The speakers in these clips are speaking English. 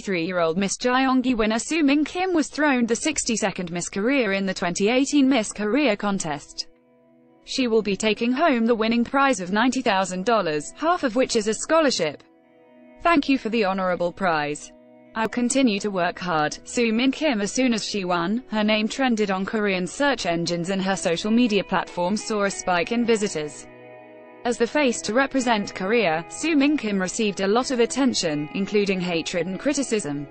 23-year-old Miss Gyeonggi winner Soo Min Kim was throned the 62nd Miss Korea in the 2018 Miss Korea contest. She will be taking home the winning prize of $90,000, half of which is a scholarship. "Thank you for the honorable prize. I'll continue to work hard." Soo Min Kim. As soon as she won, her name trended on Korean search engines and her social media platform saw a spike in visitors. As the face to represent Korea, Soo Min Kim received a lot of attention, including hatred and criticism.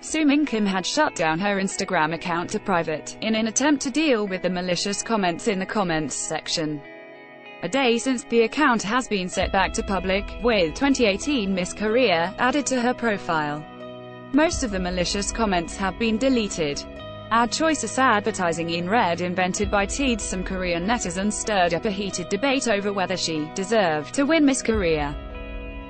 Soo Min Kim had shut down her Instagram account to private, in an attempt to deal with the malicious comments in the comments section. A day since, the account has been set back to public, with 2018 Miss Korea added to her profile. Most of the malicious comments have been deleted. Ad choices advertising in red invented by Teads. Some Korean netizens stirred up a heated debate over whether she deserved to win Miss Korea.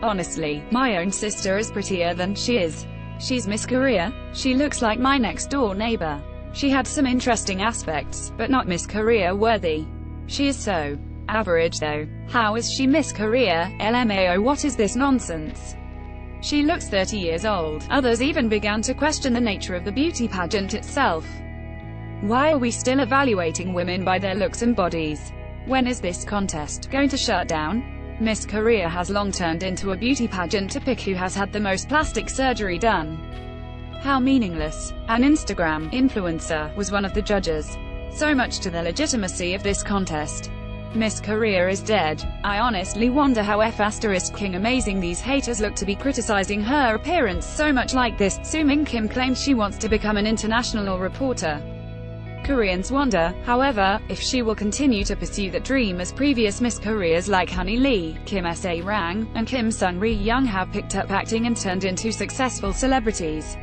"Honestly, my own sister is prettier than she is. She's Miss Korea. She looks like my next door neighbor. She had some interesting aspects, but not Miss Korea worthy. She is so average though. How is she Miss Korea? LMAO, what is this nonsense? She looks 30 years old." Others even began to question the nature of the beauty pageant itself. "Why are we still evaluating women by their looks and bodies? When is this contest going to shut down?" Miss Korea has long turned into a beauty pageant to pick who has had the most plastic surgery done. How meaningless. An Instagram influencer was one of the judges. "So much to the legitimacy of this contest. Miss Korea is dead. I honestly wonder how F***king amazing these haters look to be criticizing her appearance so much like this." Soo Min Kim claims she wants to become an international reporter. Koreans wonder, however, if she will continue to pursue that dream, as previous Miss Koreas like Honey Lee, Kim Sa-Rang, and Kim Sun Ri Young have picked up acting and turned into successful celebrities.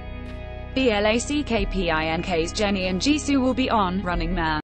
BLACKPINK's Jennie and Jisoo will be on Running Man.